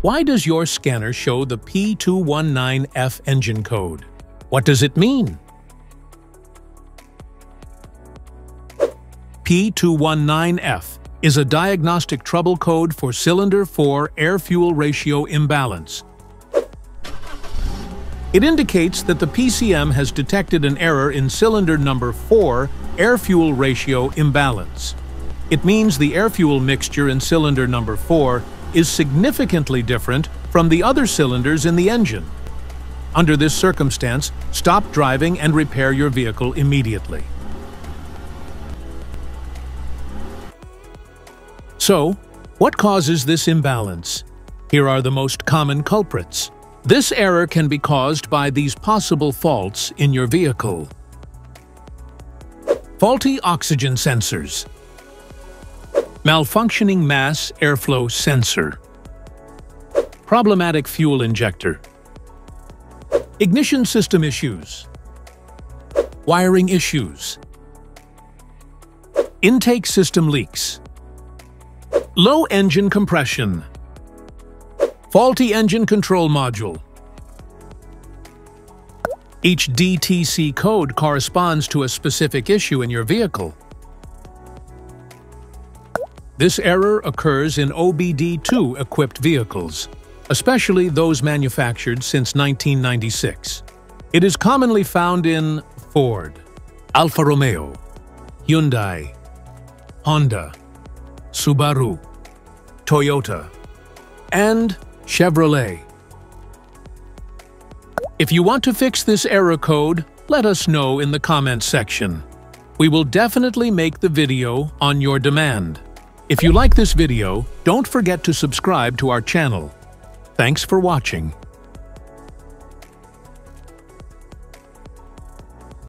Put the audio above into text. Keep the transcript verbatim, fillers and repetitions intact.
Why does your scanner show the P two one nine F engine code? What does it mean? P two one nine F is a diagnostic trouble code for cylinder four air-fuel ratio imbalance. It indicates that the P C M has detected an error in cylinder number four air-fuel ratio imbalance. It means the air-fuel mixture in cylinder number four is significantly different from the other cylinders in the engine. Under this circumstance, stop driving and repair your vehicle immediately. So, what causes this imbalance? Here are the most common culprits. This error can be caused by these possible faults in your vehicle. Faulty oxygen sensors. Malfunctioning mass airflow sensor. Problematic fuel injector. Ignition system issues. Wiring issues. Intake system leaks. Low engine compression. Faulty engine control module. Each D T C code corresponds to a specific issue in your vehicle. This error occurs in O B D two equipped vehicles, especially those manufactured since nineteen ninety-six. It is commonly found in Ford, Alfa Romeo, Hyundai, Honda, Subaru, Toyota, and Chevrolet. If you want to fix this error code, let us know in the comments section. We will definitely make the video on your demand. If you like this video, don't forget to subscribe to our channel. Thanks for watching.